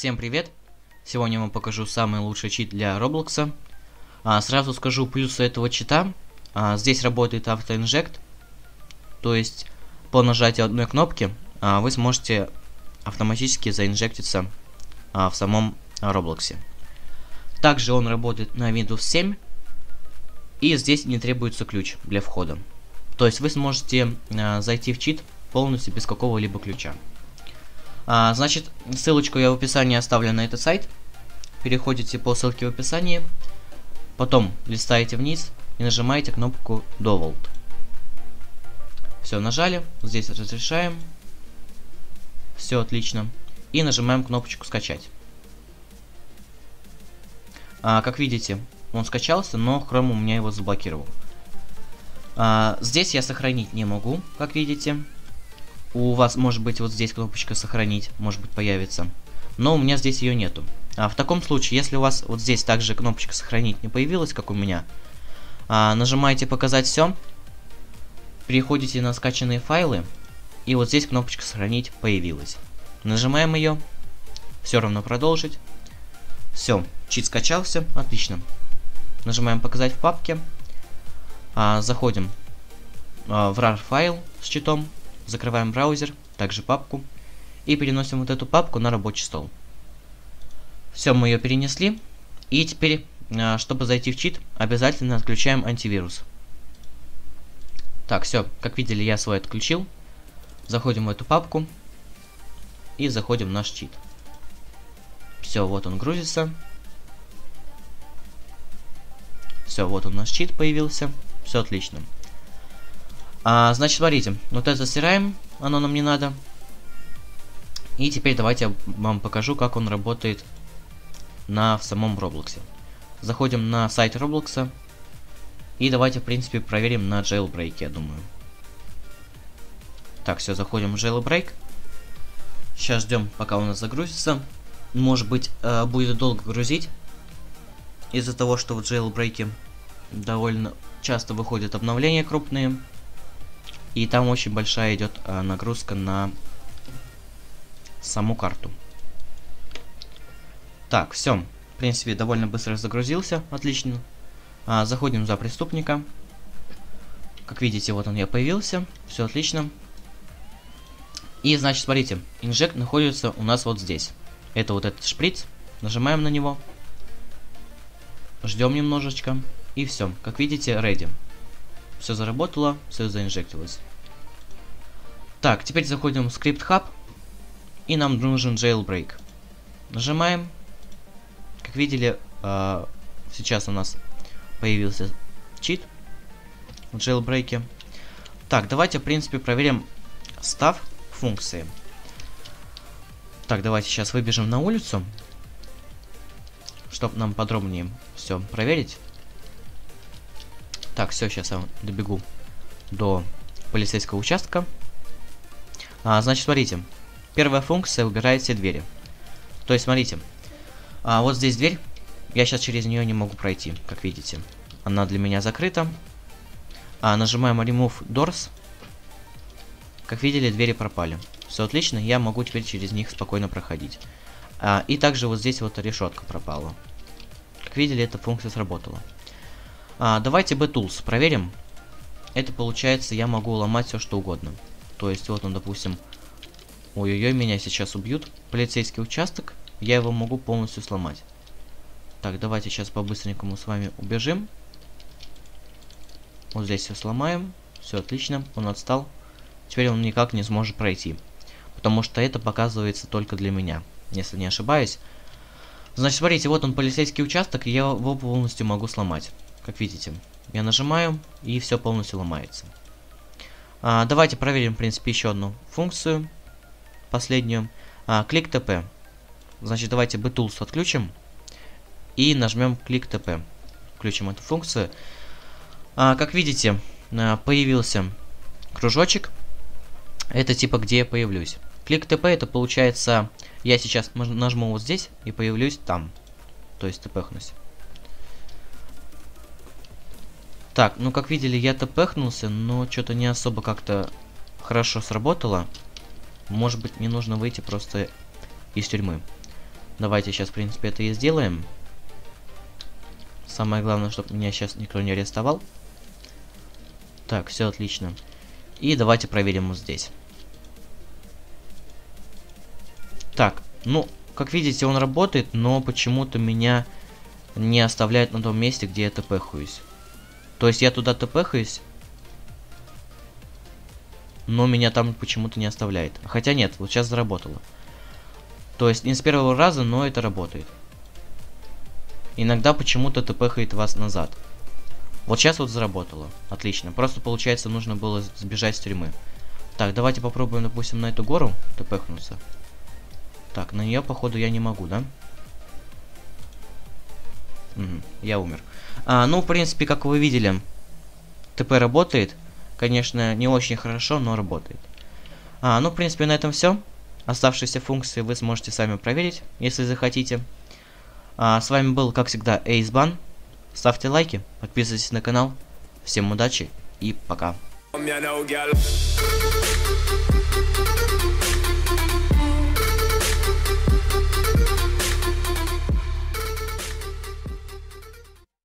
Всем привет! Сегодня я вам покажу самый лучший чит для Роблокса. Сразу скажу плюсы этого чита. Здесь работает автоинжект, то есть по нажатию одной кнопки вы сможете автоматически заинжектиться в самом Роблоксе. Также он работает на Windows 7, и здесь не требуется ключ для входа. То есть вы сможете зайти в чит полностью без какого-либо ключа. Значит, ссылочку я в описании оставлю на этот сайт. Переходите по ссылке в описании, потом листаете вниз и нажимаете кнопку Download. Все, нажали, здесь разрешаем. Все отлично. И нажимаем кнопочку скачать. Как видите, он скачался, но Chrome у меня его заблокировал. Здесь я сохранить не могу, как видите. У вас может быть вот здесь кнопочка сохранить, может быть появится. Но у меня здесь ее нету. В таком случае, если у вас вот здесь также кнопочка сохранить не появилась, как у меня, нажимаете показать все, переходите на скачанные файлы, и вот здесь кнопочка сохранить появилась. Нажимаем ее, все равно продолжить. Все, чит скачался, отлично. Нажимаем показать в папке, заходим в RAR файл с читом. Закрываем браузер, также папку, и переносим вот эту папку на рабочий стол. Все, мы ее перенесли. И теперь, чтобы зайти в чит, обязательно отключаем антивирус. Так, все, как видели, я свой отключил. Заходим в эту папку и заходим в наш чит. Все, вот он грузится. Все, вот он, наш чит появился. Все отлично. Значит, смотрите, вот это стираем, оно нам не надо. И теперь давайте я вам покажу, как он работает в самом Роблоксе. Заходим на сайт Роблокса. И давайте, в принципе, проверим на Jailbreak, я думаю. Так, все, заходим в Jailbreak. Сейчас ждем, пока у нас загрузится. Может быть, будет долго грузить. Из-за того, что в Jailbreak довольно часто выходят обновления крупные. И там очень большая идет нагрузка на саму карту. Так, все. В принципе, довольно быстро загрузился. Отлично. Заходим за преступника. Как видите, вот он я появился. Все отлично. И, значит, смотрите. Инжект находится у нас вот здесь. Это вот этот шприц. Нажимаем на него. Ждем немножечко. И все. Как видите, ready. Все заработало, все заинжектилось. Так, теперь заходим в скрипт хаб. И нам нужен jailbreak. Нажимаем. Как видели, сейчас у нас появился чит в jailbreak. Так, давайте, в принципе, проверим став функции. Так, давайте сейчас выбежим на улицу, чтобы нам подробнее все проверить. Так, все, сейчас я добегу до полицейского участка. Значит, смотрите. Первая функция убирает все двери. То есть, смотрите. Вот здесь дверь. Я сейчас через нее не могу пройти, как видите. Она для меня закрыта. Нажимаем Remove Doors. Как видели, двери пропали. Все отлично, я могу теперь через них спокойно проходить. И также вот здесь вот решетка пропала. Как видели, эта функция сработала. Давайте B-Tools проверим. Это получается, я могу ломать все что угодно. То есть, вот он, допустим... Ой-ой-ой, меня сейчас убьют. Полицейский участок. Я его могу полностью сломать. Так, давайте сейчас по-быстренькому с вами убежим. Вот здесь все сломаем. Все отлично, он отстал. Теперь он никак не сможет пройти. Потому что это показывается только для меня, если не ошибаюсь. Значит, смотрите, вот он, полицейский участок. И я его полностью могу сломать. Как видите, я нажимаю, и все полностью ломается. Давайте проверим, в принципе, еще одну функцию. Последнюю. Клик ТП. Значит, давайте B-Tools отключим. И нажмем клик ТП. Включим эту функцию. Как видите, появился кружочек. Это типа, где я появлюсь. Клик ТП, это получается, я сейчас нажму вот здесь и появлюсь там. То есть тпхнусь. Так, ну как видели, я тпхнулся, но что-то не особо как-то хорошо сработало. Может быть, мне нужно выйти просто из тюрьмы. Давайте сейчас, в принципе, это и сделаем. Самое главное, чтобы меня сейчас никто не арестовал. Так, все отлично. И давайте проверим вот здесь. Так, ну, как видите, он работает, но почему-то меня не оставляет на том месте, где я тпхаюсь. То есть я туда тпхаюсь, но меня там почему-то не оставляет. Хотя нет, вот сейчас заработало. То есть не с первого раза, но это работает. Иногда почему-то тпхает вас назад. Вот сейчас вот заработало. Отлично. Просто, получается, нужно было сбежать с тюрьмы. Так, давайте попробуем, допустим, на эту гору тпхнуться. Так, на нее, походу, я не могу, да? Угу, я умер. Ну, в принципе, как вы видели, ТП работает. Конечно, не очень хорошо, но работает. Ну, в принципе, на этом все. Оставшиеся функции вы сможете сами проверить, если захотите. С вами был, как всегда, AceBan. Ставьте лайки, подписывайтесь на канал. Всем удачи и пока.